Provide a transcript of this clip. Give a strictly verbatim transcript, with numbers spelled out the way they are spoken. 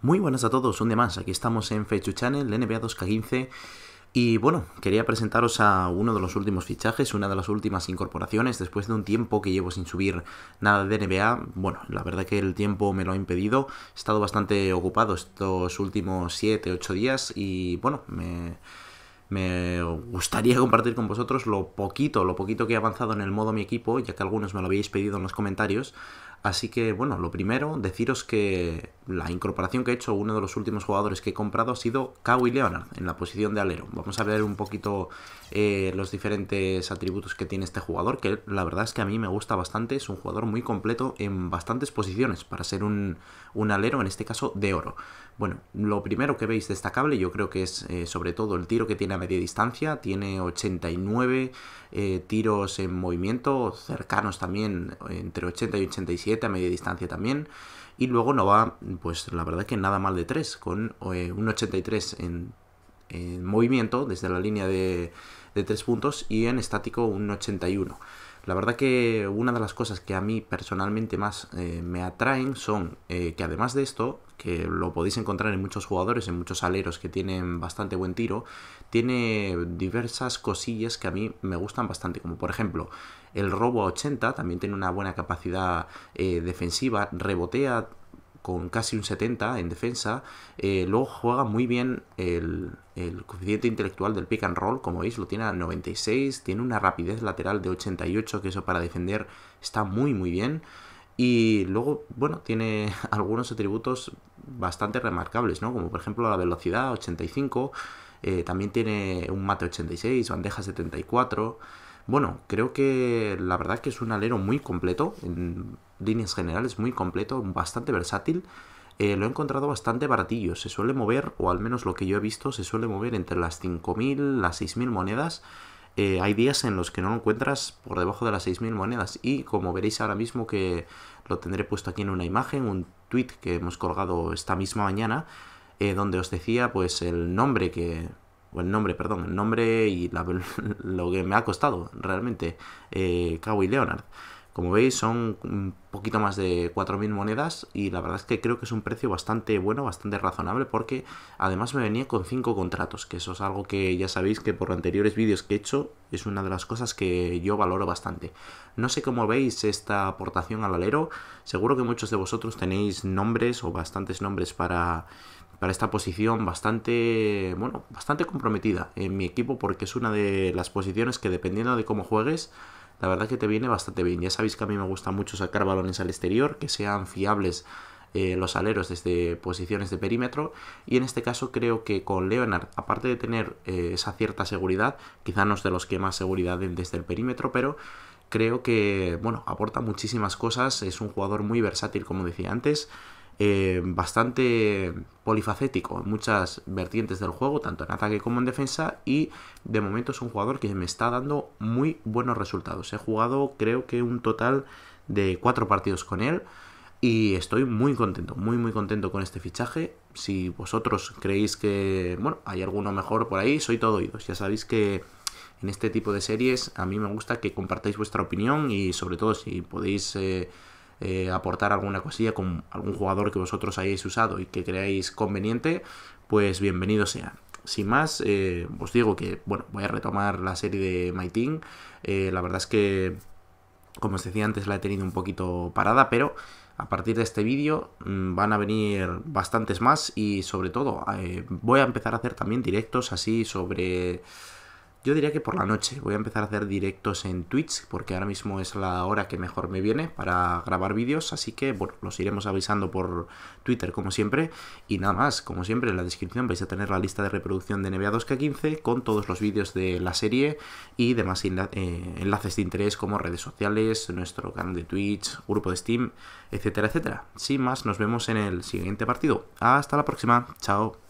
Muy buenas a todos, un día más, aquí estamos en Fechu Channel, N B A dos K quince, y bueno, quería presentaros a uno de los últimos fichajes, una de las últimas incorporaciones, después de un tiempo que llevo sin subir nada de N B A. Bueno, la verdad que el tiempo me lo ha impedido, he estado bastante ocupado estos últimos siete ocho días, y bueno, me... Me gustaría compartir con vosotros lo poquito, lo poquito que he avanzado en el modo mi equipo, ya que algunos me lo habéis pedido en los comentarios. Así que, bueno, lo primero, deciros que la incorporación que he hecho, uno de los últimos jugadores que he comprado ha sido Kawhi Leonard, en la posición de alero. Vamos a ver un poquito eh, los diferentes atributos que tiene este jugador, que la verdad es que a mí me gusta bastante. Es un jugador muy completo en bastantes posiciones, para ser un, un alero, en este caso, de oro. Bueno, lo primero que veis destacable yo creo que es eh, sobre todo el tiro que tiene a media distancia. Tiene ochenta y nueve eh, tiros en movimiento, cercanos también, entre ochenta y ochenta y siete. A media distancia también, y luego no va, pues la verdad que nada mal de tres, con eh, un ochenta y tres en, en movimiento desde la línea de, de tres puntos, y en estático un ochenta y uno. La verdad que una de las cosas que a mí personalmente más eh, me atraen son eh, que además de esto, que lo podéis encontrar en muchos jugadores, en muchos aleros que tienen bastante buen tiro, tiene diversas cosillas que a mí me gustan bastante, como por ejemplo el robo a ochenta, también tiene una buena capacidad eh, defensiva, rebotea con casi un setenta en defensa, eh, luego juega muy bien el, el coeficiente intelectual del pick and roll, como veis lo tiene a noventa y seis, tiene una rapidez lateral de ochenta y ocho, que eso para defender está muy muy bien. Y luego, bueno, tiene algunos atributos bastante remarcables, ¿no? Como por ejemplo la velocidad, ochenta y cinco, eh, también tiene un mate ochenta y seis, bandeja setenta y cuatro. Bueno, creo que la verdad que es un alero muy completo, en líneas generales muy completo, bastante versátil. Eh, lo he encontrado bastante baratillo, se suele mover, o al menos lo que yo he visto, se suele mover entre las cinco mil, las seis mil monedas. Eh, hay días en los que no lo encuentras por debajo de las seis mil monedas, y como veréis ahora mismo, que lo tendré puesto aquí en una imagen, un tweet que hemos colgado esta misma mañana, eh, donde os decía pues el nombre que... o el nombre, perdón, el nombre y la, lo que me ha costado realmente eh, Kawhi Leonard. Como veis son un poquito más de cuatro mil monedas, y la verdad es que creo que es un precio bastante bueno, bastante razonable, porque además me venía con cinco contratos, que eso es algo que ya sabéis que por anteriores vídeos que he hecho es una de las cosas que yo valoro bastante. No sé cómo veis esta aportación al alero, seguro que muchos de vosotros tenéis nombres o bastantes nombres para... para esta posición bastante, bueno, bastante comprometida en mi equipo, porque es una de las posiciones que, dependiendo de cómo juegues, la verdad que te viene bastante bien. Ya sabéis que a mí me gusta mucho sacar balones al exterior, que sean fiables eh, los aleros desde posiciones de perímetro, y en este caso creo que con Leonard, aparte de tener eh, esa cierta seguridad, quizá no es de los que más seguridad den desde el perímetro, pero creo que, bueno, aporta muchísimas cosas. Es un jugador muy versátil, como decía antes, Eh, bastante polifacético en muchas vertientes del juego, tanto en ataque como en defensa, y de momento es un jugador que me está dando muy buenos resultados. He jugado creo que un total de cuatro partidos con él, y estoy muy contento, muy muy contento con este fichaje. Si vosotros creéis que, bueno, hay alguno mejor por ahí, soy todo oídos. Ya sabéis que en este tipo de series a mí me gusta que compartáis vuestra opinión, y sobre todo si podéis... Eh, Eh, aportar alguna cosilla con algún jugador que vosotros hayáis usado y que creáis conveniente, pues bienvenido sea. Sin más, eh, os digo que, bueno, voy a retomar la serie de My Team. Eh, la verdad es que, como os decía antes, la he tenido un poquito parada, pero a partir de este vídeo mmm, van a venir bastantes más, y sobre todo eh, voy a empezar a hacer también directos así sobre... Yo diría que por la noche voy a empezar a hacer directos en Twitch, porque ahora mismo es la hora que mejor me viene para grabar vídeos, así que bueno, los iremos avisando por Twitter como siempre. Y nada más, como siempre en la descripción vais a tener la lista de reproducción de N B A dos K quince con todos los vídeos de la serie y demás enla eh, enlaces de interés como redes sociales, nuestro canal de Twitch, grupo de Steam, etcétera, etcétera. Sin más, nos vemos en el siguiente partido. Hasta la próxima, chao.